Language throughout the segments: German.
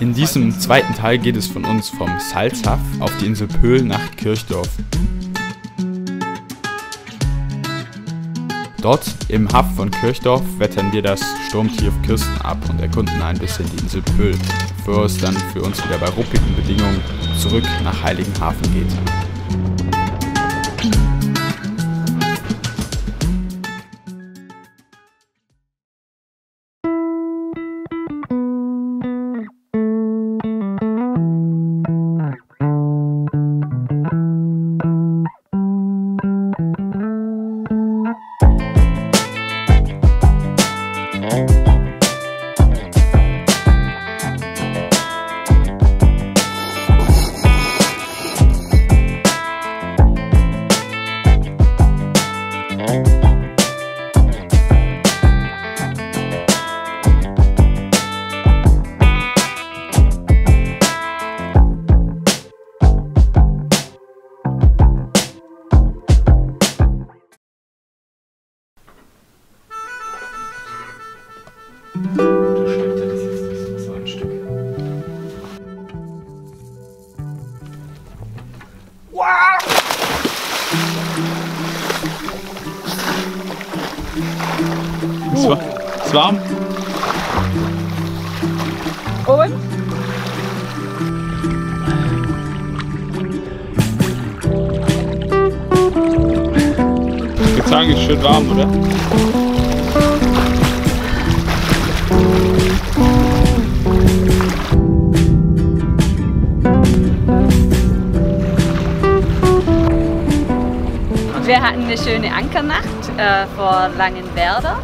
In diesem zweiten Teil geht es von uns vom Salzhaff auf die Insel Poel nach Kirchdorf. Dort im Haff von Kirchdorf wettern wir das Sturmtief Kirsten ab und erkunden ein bisschen die Insel Poel, bevor es dann für uns wieder bei ruppigen Bedingungen zurück nach Heiligenhafen geht. Ist warm. Und? Ich würde sagen, es ist schön warm, oder? Wir hatten eine schöne Ankernacht vor Langenwerder.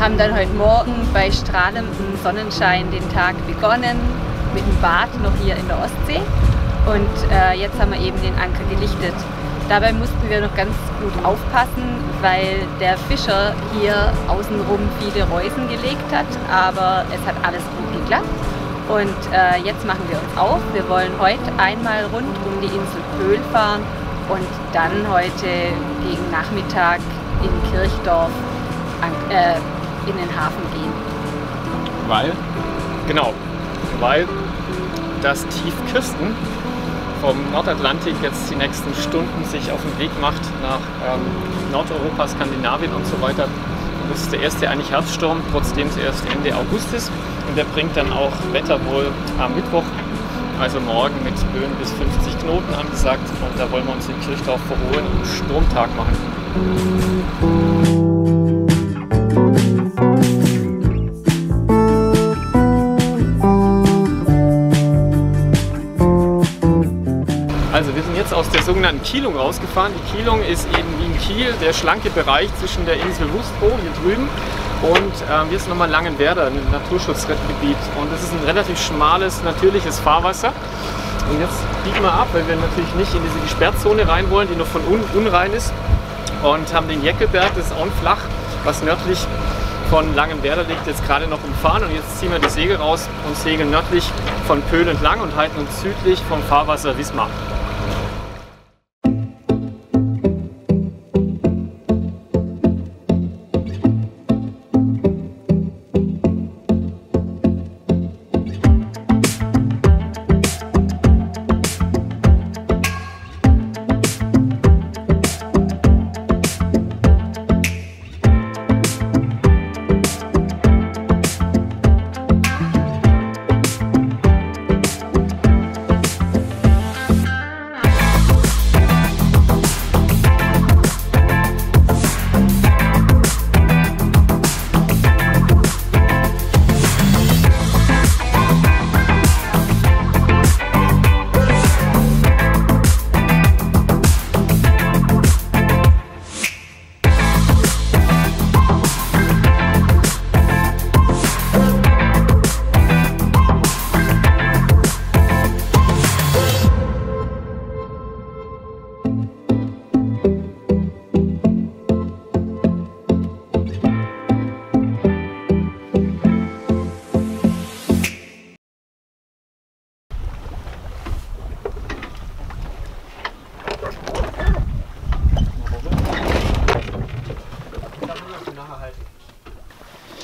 Haben dann heute Morgen bei strahlendem Sonnenschein den Tag begonnen, mit dem Bad noch hier in der Ostsee. Und jetzt haben wir eben den Anker gelichtet. Dabei mussten wir noch ganz gut aufpassen, weil der Fischer hier außenrum viele Reusen gelegt hat, aber es hat alles gut geklappt. Und jetzt machen wir uns auf. Wir wollen heute einmal rund um die Insel Poel fahren und dann heute gegen Nachmittag in Kirchdorf in den Hafen gehen. Weil? Genau, weil das Tief Kirsten vom Nordatlantik jetzt die nächsten Stunden sich auf den Weg macht nach Nordeuropa, Skandinavien und so weiter. Das ist der erste eigentlich Herbststurm, trotzdem es erst Ende August ist. Und der bringt dann auch Wetter wohl am Mittwoch, also morgen, mit Böen bis 50 Knoten angesagt. Und da wollen wir uns in Kirchdorf verholen und einen Sturmtag machen. Aus der sogenannten Kielung rausgefahren. Die Kielung ist eben wie in Kiel der schlanke Bereich zwischen der Insel Wustrow hier drüben und jetzt nochmal Langenwerder, ein Naturschutzgebiet. Und das ist ein relativ schmales, natürliches Fahrwasser. Und jetzt biegen wir ab, weil wir natürlich nicht in diese Gesperrzone rein wollen, die noch von unrein ist. Und haben den Jäckelberg, das ist auch flach, was nördlich von Langenwerder liegt, jetzt gerade noch umfahren. Und jetzt ziehen wir die Segel raus und segeln nördlich von Poel entlang und halten uns südlich vom Fahrwasser Wismar.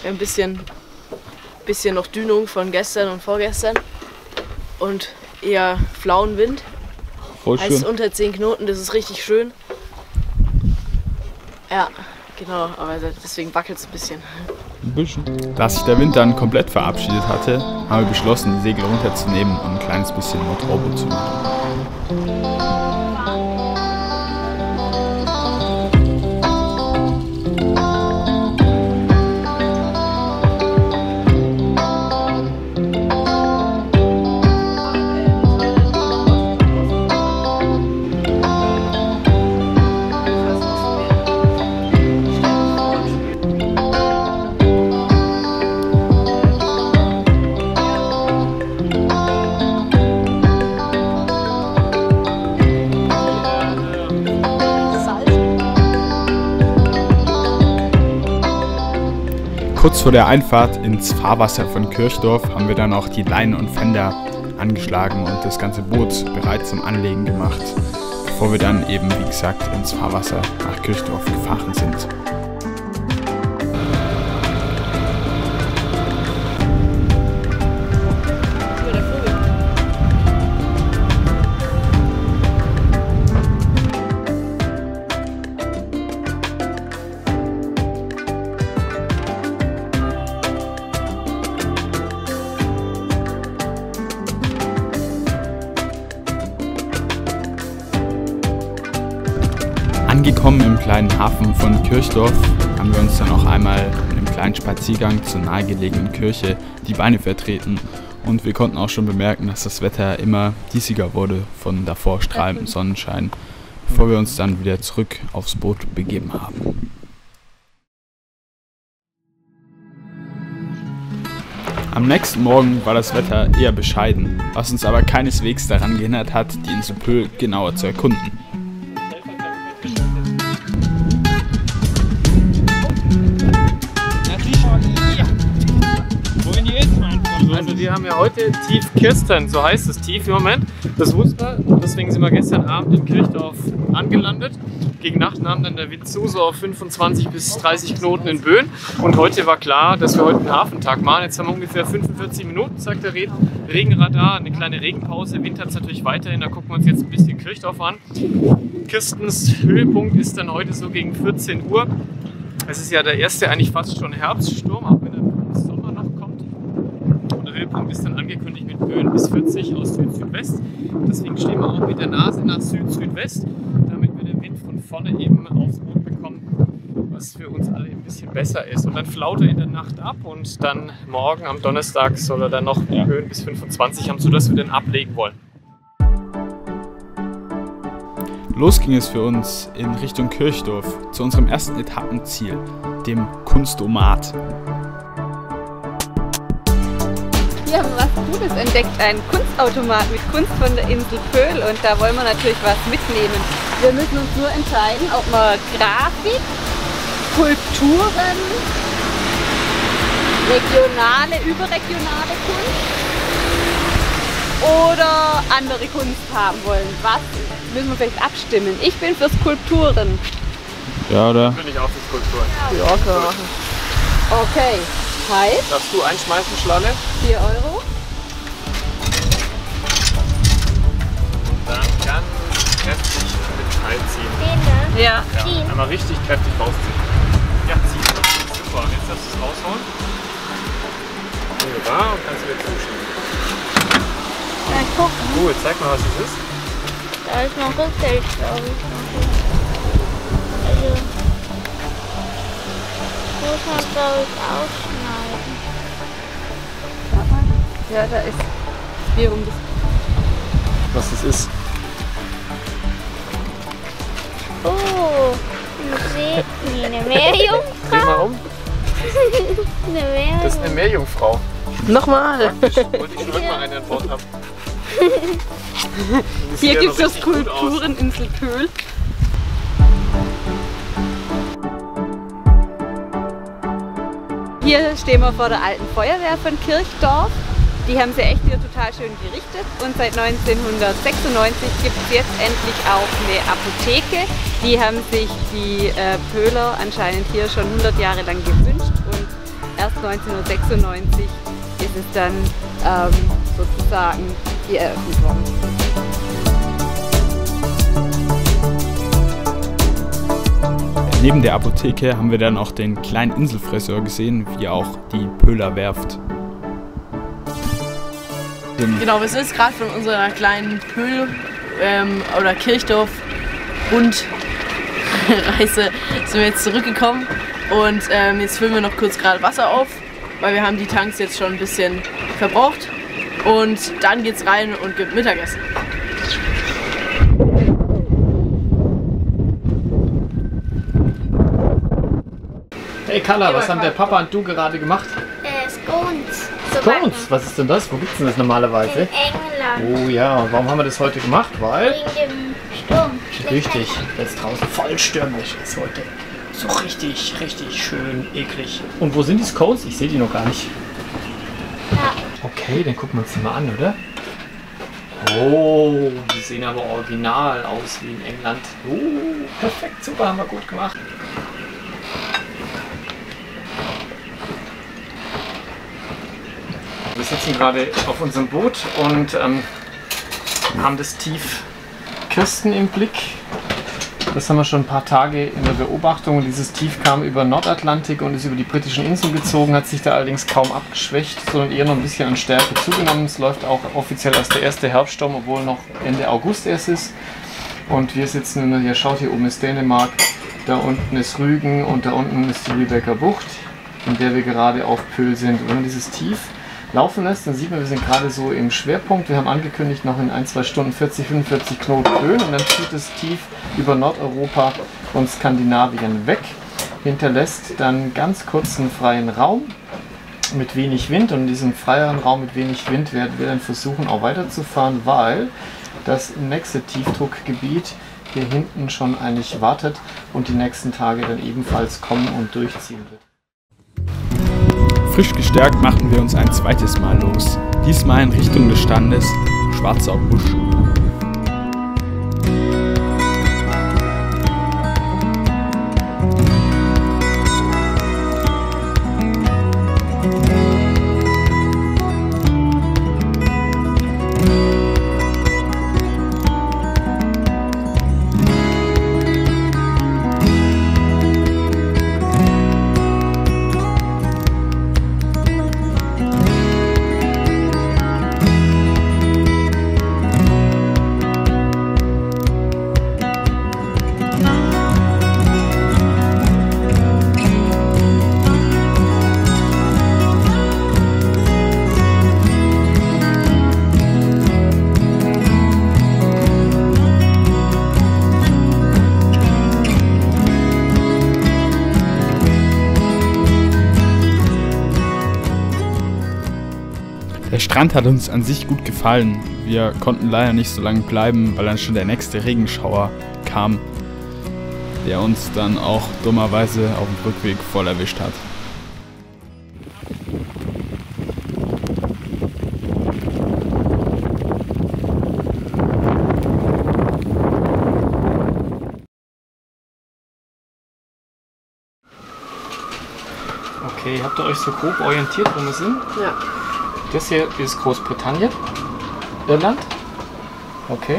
Ein bisschen bisschen noch Dünung von gestern und vorgestern und eher flauen Wind. Voll schön. Als unter 10 Knoten, das ist richtig schön. Ja, genau, aber deswegen wackelt es ein bisschen. Da sich der Wind dann komplett verabschiedet hatte, haben wir beschlossen, die Segel runterzunehmen und ein kleines bisschen Motorboot zu machen. Kurz vor der Einfahrt ins Fahrwasser von Kirchdorf haben wir dann auch die Leinen und Pfänder angeschlagen und das ganze Boot bereit zum Anlegen gemacht, bevor wir dann eben, wie gesagt, ins Fahrwasser nach Kirchdorf gefahren sind. Angekommen im kleinen Hafen von Kirchdorf haben wir uns dann auch einmal in einem kleinen Spaziergang zur nahegelegenen Kirche die Beine vertreten und wir konnten auch schon bemerken, dass das Wetter immer diesiger wurde von davor strahlendem Sonnenschein, bevor wir uns dann wieder zurück aufs Boot begeben haben. Am nächsten Morgen war das Wetter eher bescheiden, was uns aber keineswegs daran gehindert hat, die Insel Poel genauer zu erkunden. Also wir haben ja heute Tief Kirsten, so heißt das Tief im Moment, das Wustrow, deswegen sind wir gestern Abend in Kirchdorf angelandet. Gegen Nacht nahm dann der Wind zu, so auf 25 bis 30 Knoten in Böen und heute war klar, dass wir heute einen Hafentag machen. Jetzt haben wir ungefähr 45 Minuten, sagt der Regenradar, eine kleine Regenpause, Wind hat es natürlich weiterhin, da gucken wir uns jetzt ein bisschen Kirchdorf an. Kirstens Höhepunkt ist dann heute so gegen 14 Uhr, es ist ja der erste eigentlich fast schon Herbststurm, auch wenn der Sommer noch kommt. Höhepunkt ist dann angekündigt mit Böen bis 40 aus Süd-Südwest. Deswegen stehen wir auch mit der Nase nach Süd-Südwest, damit wir den Wind von vorne eben aufs Boot bekommen, was für uns alle ein bisschen besser ist. Und dann flaut er in der Nacht ab und dann morgen am Donnerstag soll er dann noch Böen bis 25 haben, sodass wir den ablegen wollen. Los ging es für uns in Richtung Kirchdorf zu unserem ersten Etappenziel, dem Kunstomat. Wir haben was Gutes entdeckt, einen Kunstautomat mit Kunst von der Insel Poel und da wollen wir natürlich was mitnehmen. Wir müssen uns nur entscheiden, ob wir Grafik, Skulpturen, regionale, überregionale Kunst oder andere Kunst haben wollen. Was müssen wir vielleicht abstimmen? Ich bin für Skulpturen. Ja, oder? Bin ich auch für Skulpturen. Ja, ja, können wir machen. Okay. Darfst du einschmeißen, Schlange? 4 Euro. Und dann ganz kräftig mit einziehen. Den, ja. Ja, einmal richtig kräftig rausziehen. Ja, ziehen. Super. Jetzt darfst du es rausholen. Wunderbar. Und kannst du wieder zuschieben. Dann guck. Cool, zeig mal, was es ist. Da ist noch Rückfeld, glaube ich. Also. Muss man, glaube ich, auch. Ja, da ist wie rum das. Was das ist? Oh, eine Meerjungfrau. Dreh mal um. Eine Meerjungfrau. Das ist eine Meerjungfrau. Nochmal. Praktisch, wollte ich schon immer eine an Bord haben. Hier gibt es ja Skulptureninsel Poel. Hier stehen wir vor der alten Feuerwehr von Kirchdorf. Die haben sie echt hier total schön gerichtet und seit 1996 gibt es jetzt endlich auch eine Apotheke. Die haben sich die Pöhler anscheinend hier schon 100 Jahre lang gewünscht und erst 1996 ist es dann sozusagen die Eröffnung. Neben der Apotheke haben wir dann auch den kleinen Inselfriseur gesehen, wie auch die Pöhler Werft. Genau, wir sind jetzt gerade von unserer kleinen Pöhl- oder Kirchdorf-Rundreise sind wir jetzt zurückgekommen und jetzt füllen wir noch kurz gerade Wasser auf, weil wir haben die Tanks jetzt schon ein bisschen verbraucht und dann geht's rein und gibt Mittagessen. Hey Carla, was haben der Papa und du gerade gemacht? Scones. Scones? Was ist denn das? Wo gibt's denn das normalerweise? In England. Oh ja, und warum haben wir das heute gemacht? Weil? Wegen dem Sturm. Richtig, weil es draußen voll stürmisch ist heute. So richtig, richtig schön eklig. Und wo sind die Scones? Ich sehe die noch gar nicht. Ja. Okay, dann gucken wir uns die mal an, oder? Oh, die sehen aber original aus wie in England. Oh, perfekt, super, haben wir gut gemacht. Wir sitzen gerade auf unserem Boot und haben das Tief Kirsten im Blick. Das haben wir schon ein paar Tage in der Beobachtung. Dieses Tief kam über Nordatlantik und ist über die britischen Inseln gezogen, hat sich da allerdings kaum abgeschwächt, sondern eher noch ein bisschen an Stärke zugenommen. Es läuft auch offiziell als der erste Herbststurm, obwohl noch Ende August erst ist. Und wir sitzen, ihr schaut, hier oben ist Dänemark, da unten ist Rügen und da unten ist die Lübecker Bucht, in der wir gerade auf Poel sind. Und wenn man dieses Tief laufen lässt, dann sieht man, wir sind gerade so im Schwerpunkt. Wir haben angekündigt, noch in 1-2 Stunden 40, 45 Knoten Böen und dann zieht es tief über Nordeuropa und Skandinavien weg. Hinterlässt dann ganz kurzen freien Raum mit wenig Wind und in diesem freien Raum mit wenig Wind werden wir dann versuchen, auch weiterzufahren, weil das nächste Tiefdruckgebiet hier hinten schon eigentlich wartet und die nächsten Tage dann ebenfalls kommen und durchziehen wird. Frisch gestärkt machten wir uns ein zweites Mal los, diesmal in Richtung des Standes Schwarzer Busch. Der Strand hat uns an sich gut gefallen. Wir konnten leider nicht so lange bleiben, weil dann schon der nächste Regenschauer kam, der uns dann auch dummerweise auf dem Rückweg voll erwischt hat. Okay, habt ihr euch so grob orientiert, wo wir sind? Ja. Das hier ist Großbritannien, Irland, okay,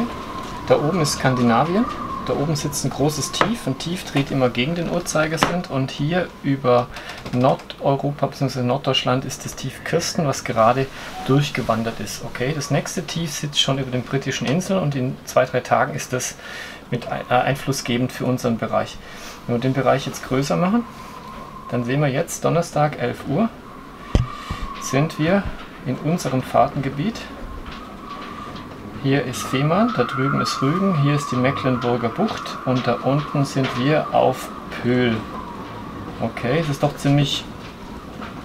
da oben ist Skandinavien, da oben sitzt ein großes Tief und Tief dreht immer gegen den Uhrzeigersinn und hier über Nordeuropa bzw. Norddeutschland ist das Tief Kirsten, was gerade durchgewandert ist, okay. Das nächste Tief sitzt schon über den britischen Inseln und in 2-3 Tagen ist das mit einflussgebend für unseren Bereich. Wenn wir den Bereich jetzt größer machen, dann sehen wir jetzt Donnerstag 11 Uhr sind wir in unserem Fahrtengebiet. Hier ist Fehmarn, da drüben ist Rügen, hier ist die Mecklenburger Bucht und da unten sind wir auf Poel. Okay, es ist doch ziemlich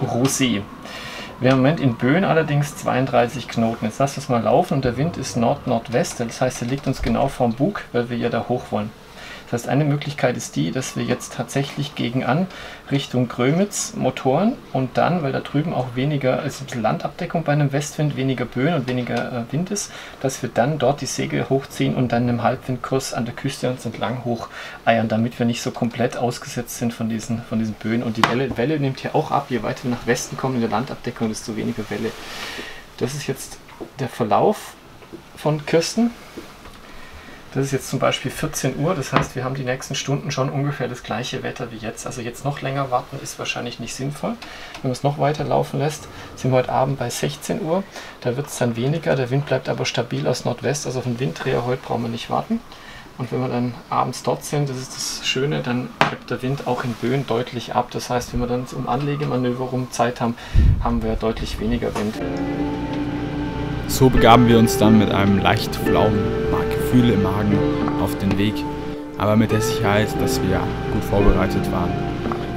rosé. Wir haben im Moment in Böen allerdings 32 Knoten. Jetzt lassen wir es mal laufen und der Wind ist Nord-Nordwest, das heißt, er liegt uns genau vorm Bug, weil wir ja da hoch wollen. Das heißt, eine Möglichkeit ist die, dass wir jetzt tatsächlich gegenan Richtung Grömitz Motoren und dann, weil da drüben auch weniger, also ein bisschen Landabdeckung bei einem Westwind, weniger Böen und weniger Wind ist, dass wir dann dort die Segel hochziehen und dann im Halbwindkurs an der Küste uns entlang hoch eiern, damit wir nicht so komplett ausgesetzt sind von diesen Böen. Und die Welle nimmt hier auch ab, je weiter wir nach Westen kommen in der Landabdeckung, desto weniger Welle. Das ist jetzt der Verlauf von Kirsten. Das ist jetzt zum Beispiel 14 Uhr, das heißt, wir haben die nächsten Stunden schon ungefähr das gleiche Wetter wie jetzt. Also jetzt noch länger warten ist wahrscheinlich nicht sinnvoll. Wenn man es noch weiter laufen lässt, sind wir heute Abend bei 16 Uhr. Da wird es dann weniger, der Wind bleibt aber stabil aus Nordwest, also auf den Winddreher heute brauchen wir nicht warten. Und wenn wir dann abends dort sind, das ist das Schöne, dann bleibt der Wind auch in Böen deutlich ab. Das heißt, wenn wir dann um Anlegemanöver rum Zeit haben, haben wir deutlich weniger Wind. So begaben wir uns dann mit einem leicht flauen Gefühl im Magen auf den Weg, aber mit der Sicherheit, dass wir gut vorbereitet waren.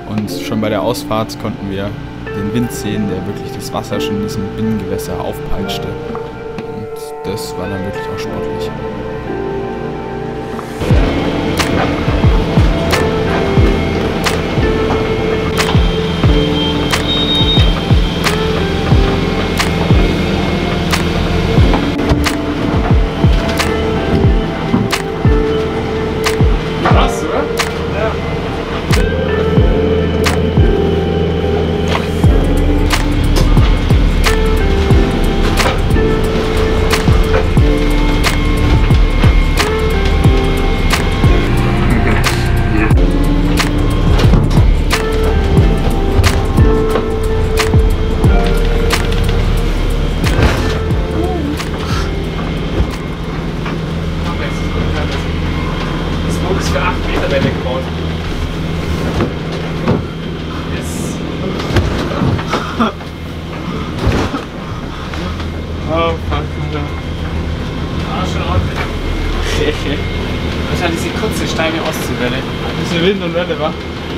Und schon bei der Ausfahrt konnten wir den Wind sehen, der wirklich das Wasser schon in diesem Binnengewässer aufpeitschte. Und das war dann wirklich auch sportlich.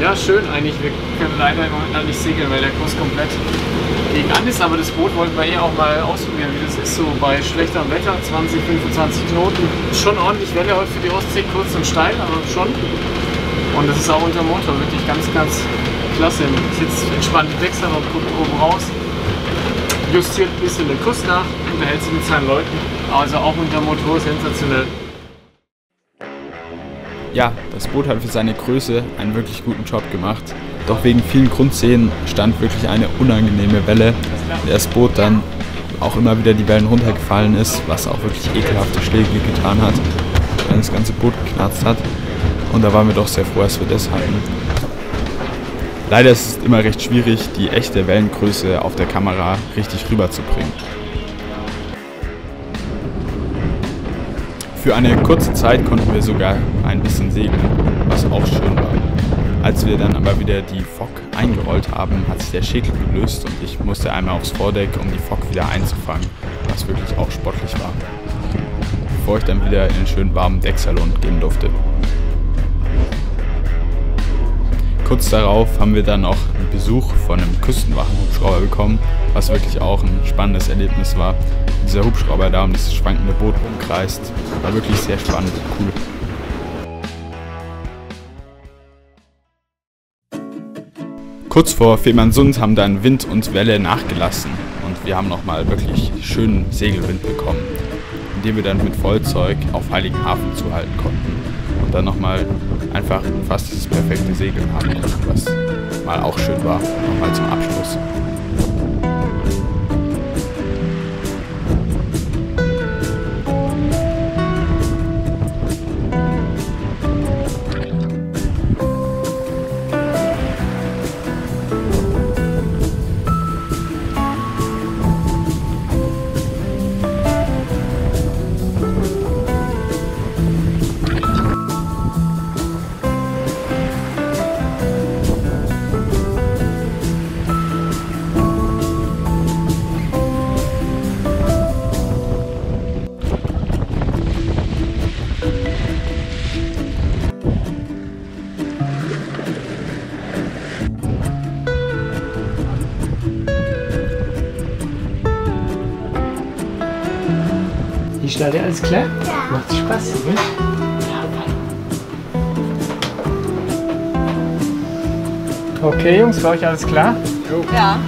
Ja, schön eigentlich. Wir können leider im Moment nicht segeln, weil der Kurs komplett gegen an ist. Aber das Boot wollten wir eh auch mal ausprobieren, wie das ist. So bei schlechterem Wetter, 20, 25 Knoten. Schon ordentlich Welle heute für die Ostsee, kurz und steil, aber schon. Und das ist auch unter Motor wirklich ganz, ganz klasse. Jetzt entspannt die Decksalon, guckt oben raus, justiert ein bisschen den Kurs nach, unterhält sich mit seinen Leuten. Also auch unter Motor sensationell. Ja, das Boot hat für seine Größe einen wirklich guten Job gemacht. Doch wegen vielen Grundseen stand wirklich eine unangenehme Welle, der das Boot dann auch immer wieder die Wellen runtergefallen ist, was auch wirklich ekelhafte Schläge getan hat, dann das ganze Boot geknarzt hat. Und da waren wir doch sehr froh, dass wir das hatten. Leider ist es immer recht schwierig, die echte Wellengröße auf der Kamera richtig rüberzubringen. Für eine kurze Zeit konnten wir sogar ein bisschen segeln, was auch schön war. Als wir dann aber wieder die Fock eingerollt haben, hat sich der Schäkel gelöst und ich musste einmal aufs Vordeck, um die Fock wieder einzufangen, was wirklich auch sportlich war. Bevor ich dann wieder in den schönen warmen Decksalon gehen durfte. Kurz darauf haben wir dann auch einen Besuch von einem Küstenwachenhubschrauber bekommen, was wirklich auch ein spannendes Erlebnis war. Dieser Hubschrauber da um das schwankende Boot umkreist, war wirklich sehr spannend und cool. Kurz vor Fehmarnsund haben dann Wind und Welle nachgelassen und wir haben nochmal wirklich schönen Segelwind bekommen, indem wir dann mit Vollzeug auf Heiligenhafen zuhalten konnten und dann nochmal einfach fast das perfekte Segeln haben konnten, was mal auch schön war, nochmal zum Abschluss. Alles klar? Ja. Macht Spaß, oder? Ja, okay. Okay, Jungs, war euch alles klar? Jo. Ja.